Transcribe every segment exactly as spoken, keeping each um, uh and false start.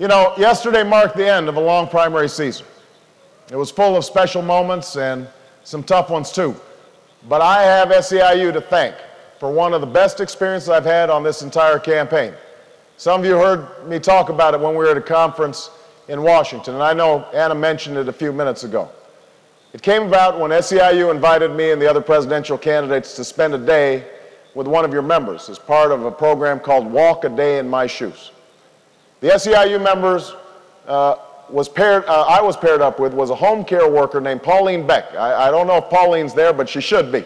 You know, yesterday marked the end of a long primary season. It was full of special moments and some tough ones too. But I have S E I U to thank for one of the best experiences I've had on this entire campaign. Some of you heard me talk about it when we were at a conference in Washington, and I know Anna mentioned it a few minutes ago. It came about when S E I U invited me and the other presidential candidates to spend a day with one of your members as part of a program called Walk a Day in My Shoes. The S E I U members uh, was paired, uh, I was paired up with was a home care worker named Pauline Beck. I, I don't know if Pauline's there, but she should be.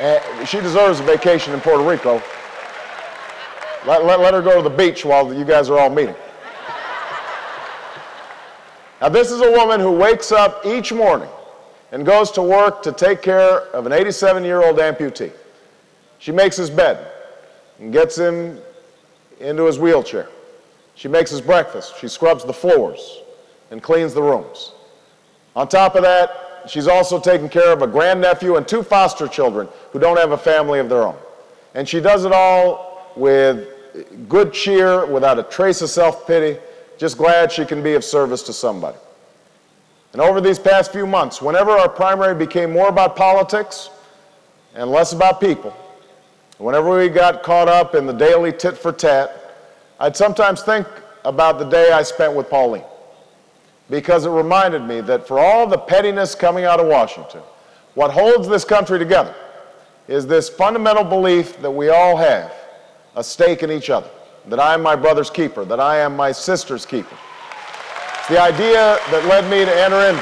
Uh, she deserves a vacation in Puerto Rico. Let, let, let her go to the beach while you guys are all meeting. Now, this is a woman who wakes up each morning and goes to work to take care of an eighty-seven-year-old amputee. She makes his bed and gets him into his wheelchair. She makes his breakfast. She scrubs the floors and cleans the rooms. On top of that, she's also taking care of a grandnephew and two foster children who don't have a family of their own. And she does it all with good cheer, without a trace of self-pity, just glad she can be of service to somebody. And over these past few months, whenever our primary became more about politics and less about people, whenever we got caught up in the daily tit-for-tat, I'd sometimes think about the day I spent with Pauline, because it reminded me that for all the pettiness coming out of Washington, what holds this country together is this fundamental belief that we all have a stake in each other, that I am my brother's keeper, that I am my sister's keeper. It's the idea that led me to enter in.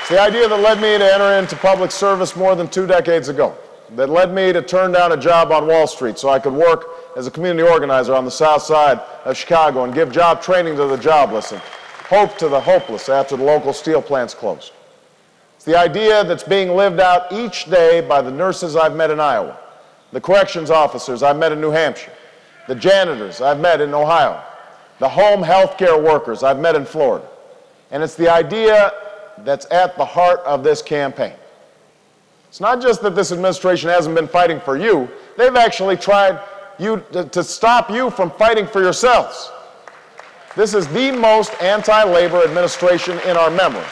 It's the idea that led me to enter into public service more than two decades ago, that led me to turn down a job on Wall Street so I could work as a community organizer on the south side of Chicago and give job training to the jobless and hope to the hopeless after the local steel plants closed. It's the idea that's being lived out each day by the nurses I've met in Iowa, the corrections officers I've met in New Hampshire, the janitors I've met in Ohio, the home health care workers I've met in Florida. And it's the idea that's at the heart of this campaign. It's not just that this administration hasn't been fighting for you, they've actually tried You, to, to stop you from fighting for yourselves. This is the most anti-labor administration in our memory.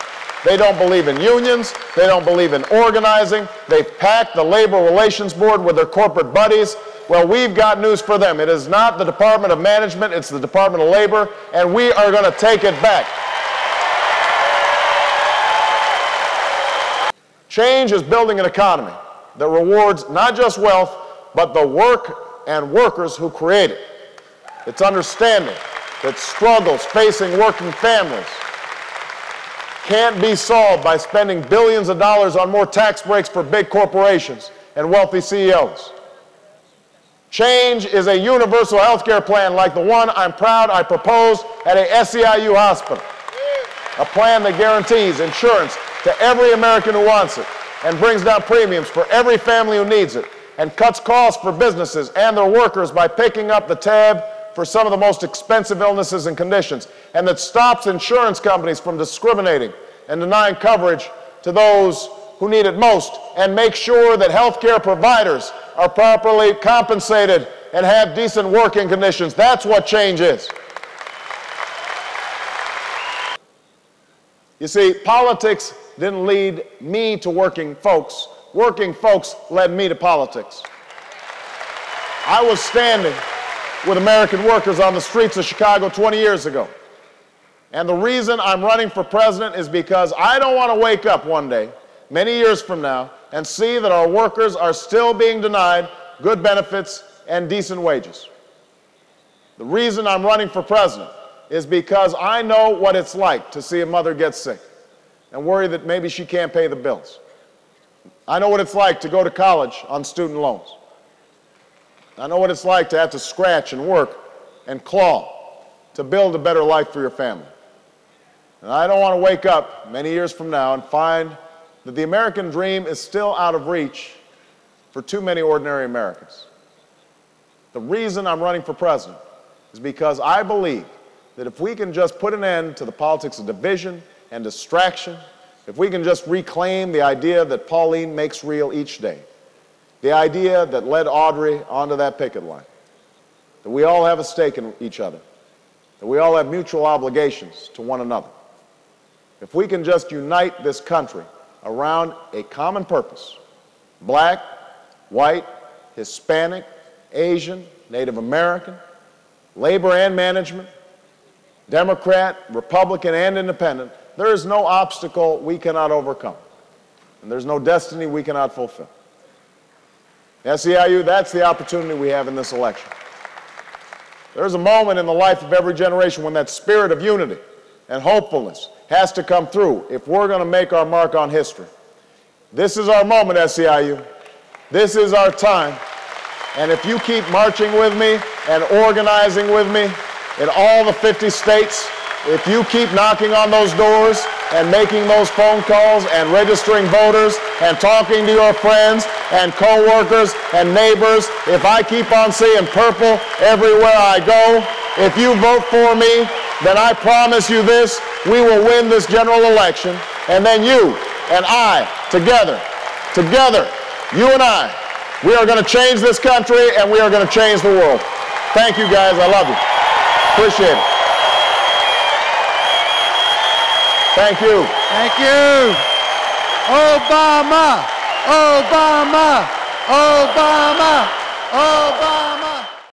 They don't believe in unions. They don't believe in organizing. They've packed the Labor Relations Board with their corporate buddies. Well, we've got news for them. It is not the Department of Management. It's the Department of Labor, and we are going to take it back. Change is building an economy that rewards not just wealth, but the work and workers who create it. It's understanding that struggles facing working families can't be solved by spending billions of dollars on more tax breaks for big corporations and wealthy C E Os. Change is a universal health care plan like the one I'm proud I proposed at a S E I U hospital, a plan that guarantees insurance to every American who wants it and brings down premiums for every family who needs it, and cuts costs for businesses and their workers by picking up the tab for some of the most expensive illnesses and conditions, and that stops insurance companies from discriminating and denying coverage to those who need it most, and makes sure that healthcare providers are properly compensated and have decent working conditions. That's what change is. You see, politics didn't lead me to working folks. Working folks led me to politics. I was standing with American workers on the streets of Chicago twenty years ago. And the reason I'm running for president is because I don't want to wake up one day, many years from now, and see that our workers are still being denied good benefits and decent wages. The reason I'm running for president is because I know what it's like to see a mother get sick and worry that maybe she can't pay the bills. I know what it's like to go to college on student loans. I know what it's like to have to scratch and work and claw to build a better life for your family. And I don't want to wake up many years from now and find that the American dream is still out of reach for too many ordinary Americans. The reason I'm running for president is because I believe that if we can just put an end to the politics of division and distraction, if we can just reclaim the idea that Pauline makes real each day, the idea that led Audrey onto that picket line, that we all have a stake in each other, that we all have mutual obligations to one another. If we can just unite this country around a common purpose, black, white, Hispanic, Asian, Native American, labor and management, Democrat, Republican, and independent, there is no obstacle we cannot overcome, and there's no destiny we cannot fulfill. At S E I U, that's the opportunity we have in this election. There's a moment in the life of every generation when that spirit of unity and hopefulness has to come through if we're going to make our mark on history. This is our moment, S E I U. This is our time. And if you keep marching with me and organizing with me in all the fifty states, if you keep knocking on those doors and making those phone calls and registering voters and talking to your friends and co-workers and neighbors, if I keep on seeing purple everywhere I go, if you vote for me, then I promise you this, we will win this general election, and then you and I, together, together, you and I, we are going to change this country and we are going to change the world. Thank you guys, I love you. Appreciate it. Thank you. Thank you. Obama, Obama, Obama, Obama.